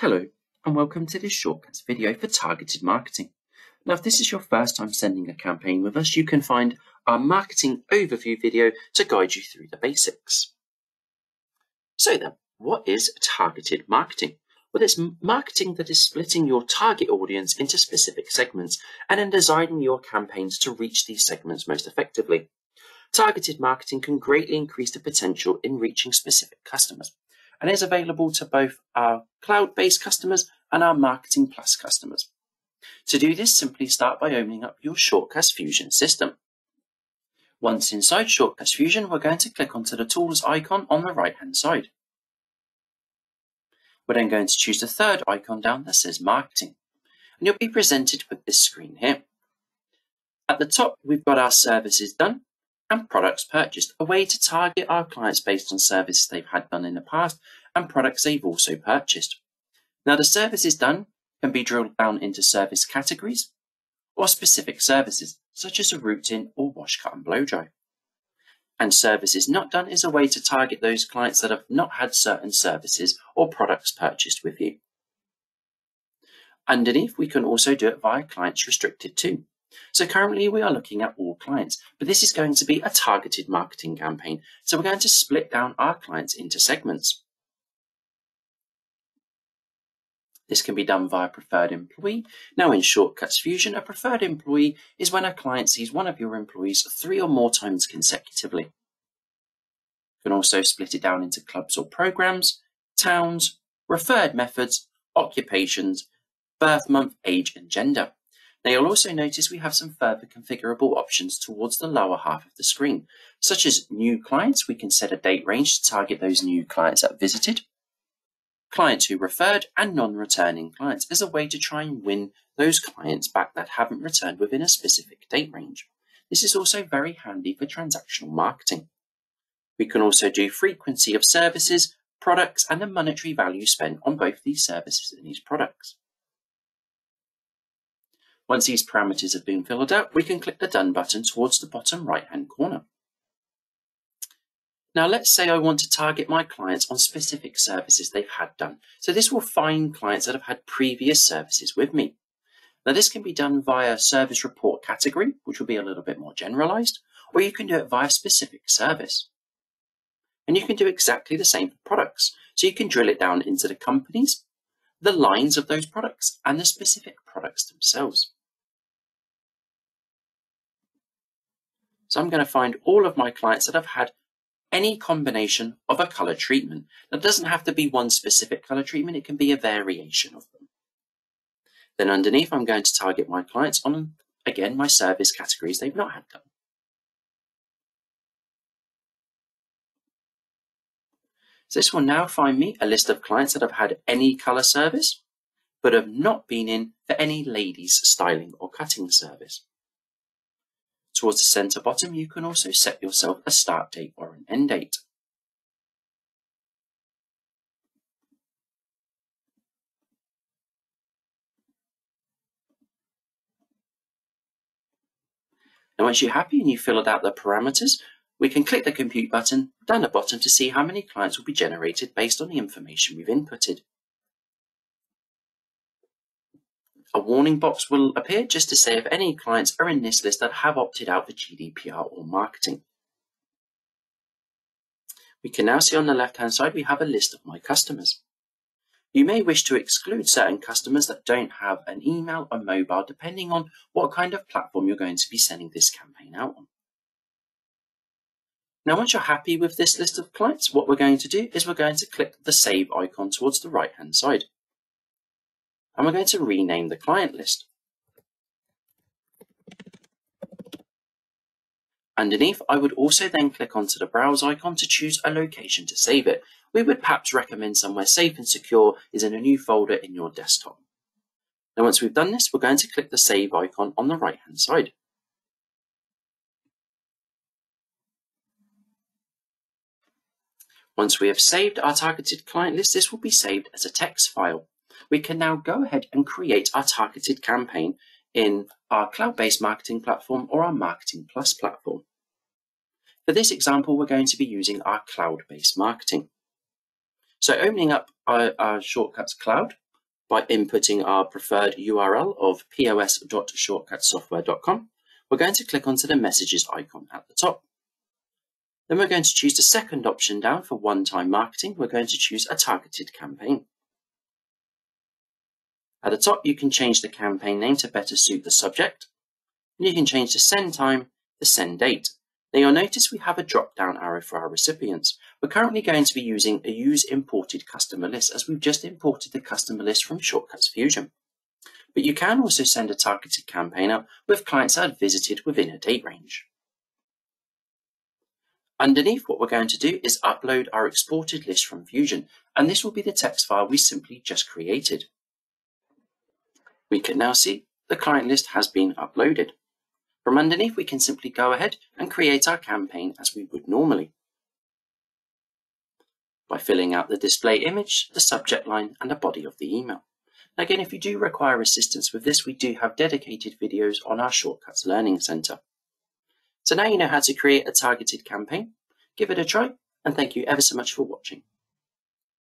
Hello and welcome to this Shortcuts video for targeted marketing. Now if this is your first time sending a campaign with us, you can find our marketing overview video to guide you through the basics. So then, what is targeted marketing? Well, it's marketing that is splitting your target audience into specific segments and then designing your campaigns to reach these segments most effectively. Targeted marketing can greatly increase the potential in reaching specific customers, and is available to both our cloud-based customers and our Marketing Plus customers. To do this, simply start by opening up your Shortcuts Fusion system. Once inside Shortcuts Fusion, we're going to click onto the Tools icon on the right-hand side. We're then going to choose the third icon down that says Marketing, and you'll be presented with this screen here. At the top, we've got our services done and products purchased, a way to target our clients based on services they've had done in the past and products they've also purchased. Now the services done can be drilled down into service categories or specific services, such as a routine or wash, cut and blow dry. And services not done is a way to target those clients that have not had certain services or products purchased with you. Underneath, we can also do it via clients restricted to. So currently we are looking at all clients, but this is going to be a targeted marketing campaign. So we're going to split down our clients into segments. This can be done via preferred employee. Now in Shortcuts Fusion, a preferred employee is when a client sees one of your employees 3 or more times consecutively. You can also split it down into clubs or programs, towns, referred methods, occupations, birth month, age and gender. Now you'll also notice we have some further configurable options towards the lower half of the screen, such as new clients. We can set a date range to target those new clients that visited, clients who referred, and non-returning clients as a way to try and win those clients back that haven't returned within a specific date range. This is also very handy for transactional marketing. We can also do frequency of services, products, and the monetary value spent on both these services and these products. Once these parameters have been filled out, we can click the Done button towards the bottom right-hand corner. Now let's say I want to target my clients on specific services they've had done. So this will find clients that have had previous services with me. Now this can be done via service report category, which will be a little bit more generalized, or you can do it via specific service. And you can do exactly the same for products. So you can drill it down into the companies, the lines of those products, and the specific products themselves. So I'm going to find all of my clients that have had any combination of a color treatment. That doesn't have to be one specific color treatment, it can be a variation of them. Then underneath, I'm going to target my clients on, again, my service categories they've not had done. So this will now find me a list of clients that have had any color service, but have not been in for any ladies styling or cutting service. Towards the center bottom, you can also set yourself a start date or an end date. Now once you're happy and you've filled out the parameters, we can click the compute button down the bottom to see how many clients will be generated based on the information we've inputted. A warning box will appear just to say if any clients are in this list that have opted out for GDPR or marketing. We can now see on the left-hand side we have a list of my customers. You may wish to exclude certain customers that don't have an email or mobile, depending on what kind of platform you're going to be sending this campaign out on. Now once you're happy with this list of clients, what we're going to do is we're going to click the Save icon towards the right-hand side. And we're going to rename the client list. Underneath, I would also then click onto the Browse icon to choose a location to save it. We would perhaps recommend somewhere safe and secure is in a new folder in your desktop. Now once we've done this, we're going to click the Save icon on the right-hand side. Once we have saved our targeted client list, this will be saved as a text file. We can now go ahead and create our targeted campaign in our cloud-based marketing platform or our Marketing Plus platform. For this example, we're going to be using our cloud-based marketing. So opening up our Shortcuts Cloud, by inputting our preferred URL of pos.shortcutssoftware.com. We're going to click onto the messages icon at the top. Then we're going to choose the second option down for one-time marketing. We're going to choose a targeted campaign. At the top, you can change the campaign name to better suit the subject. And you can change the send time to send date. Now you'll notice we have a drop-down arrow for our recipients. We're currently going to be using a use imported customer list as we've just imported the customer list from Shortcuts Fusion. But you can also send a targeted campaign out with clients that have visited within a date range. Underneath, what we're going to do is upload our exported list from Fusion, and this will be the text file we simply just created. We can now see the client list has been uploaded. From underneath, we can simply go ahead and create our campaign as we would normally, by filling out the display image, the subject line, and the body of the email. Now again, if you do require assistance with this, we do have dedicated videos on our Shortcuts Learning Center. So now you know how to create a targeted campaign. Give it a try, and thank you ever so much for watching.